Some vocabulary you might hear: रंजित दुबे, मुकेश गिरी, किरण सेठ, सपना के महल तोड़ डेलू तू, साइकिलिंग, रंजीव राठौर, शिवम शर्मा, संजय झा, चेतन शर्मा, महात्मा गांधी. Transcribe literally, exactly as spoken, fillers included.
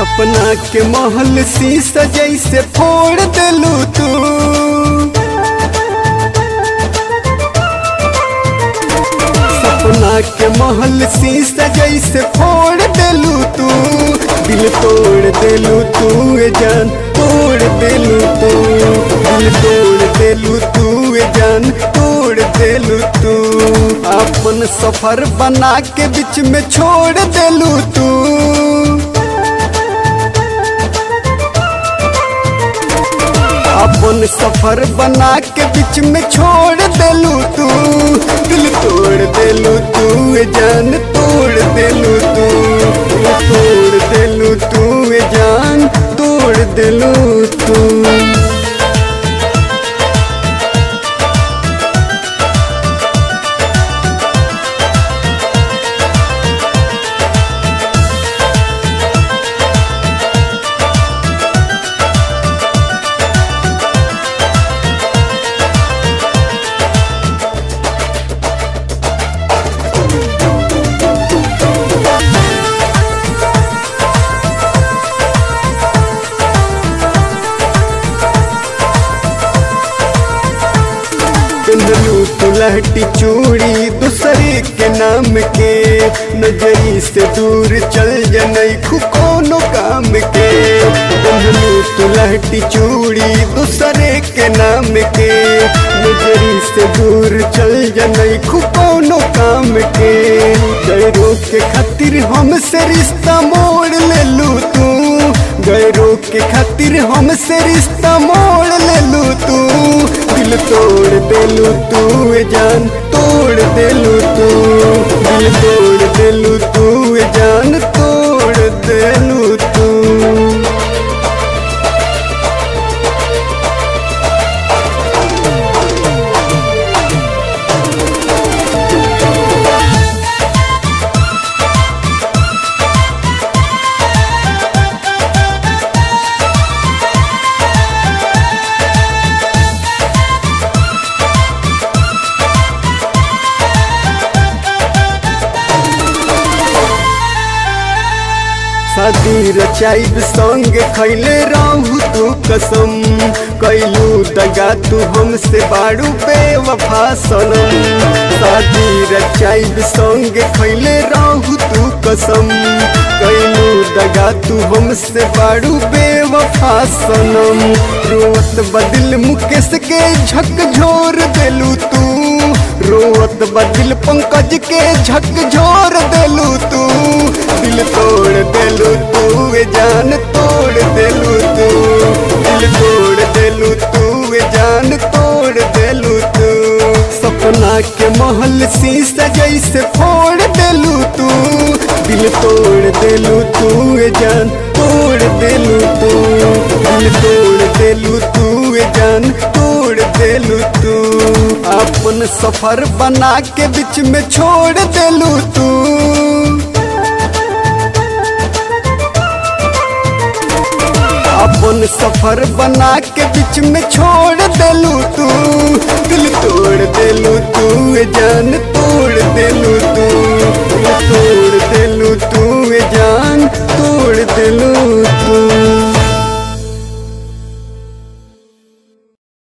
सपना के महल शीशा जैसे फोड़ देलू तू, सपना के महल शीशा जैसे फोड़ देलू तू, दिल तोड़ देलू तू, जान तोड़ देलू तू, दिल तोड़ देलू तू, जान तोड़ देलू तू, अपन सफर बना के बीच में छोड़ देलू तू। अपन सफर बना के बीच में छोड़ देलू तू, दिल तोड़ देलू तू, जान तोड़ देलू तू, दिल तोड़ देलू तू, जान तोड़ देलू तू। लहटी चूड़ी दूसरे के नाम के, नजरी से दूर चल जनई खुकोनो काम के, तू लहटी चूड़ी दूसरे के नाम के, नजरी से दूर चल जनई खुकोनो काम के, गैरों के खातिर हमसे रिश्ता मोड़ ले लू तू, गैरों के खातिर हमसे रिश्ता मोड़ ले लू तू, दिल तोड़ देलू तू, जान तोड़ देलू तू, दिल तोड़ देलू तू, जान तोड़ देलू तू। शादी रचाइब संग खैले रहू तू कसम, कैलू दगा तू हमसे बारू बेवफा सनम, शादी रचाइब संग खैले रहू तू कसम, कैलू दगा तू हमसे बारू बेवफा सनम, रोवत बदिल मुकेश के झकझोर देलू तू, रोवत बदिल पंकज के झकझोर देलू तू, दिल तोड़ देलू तू, जान तोड़ देलू तू, दिल तोड़ देलू तू, जान तोड़ देलू तू, सपना के महल शीशा जैसे फोड़ देलू तू, दिल तोड़ देलू तू, जान तोड़ देलू तू, दिल तोड़ देलू तू, जान तोड़ देलू तू, अपन सफर बना के बीच में छोड़ देलू तू। अपन सफर बना के बीच में छोड़ देलू तू, दिल तोड़ देलू तू, जान तोड़ देलू तू,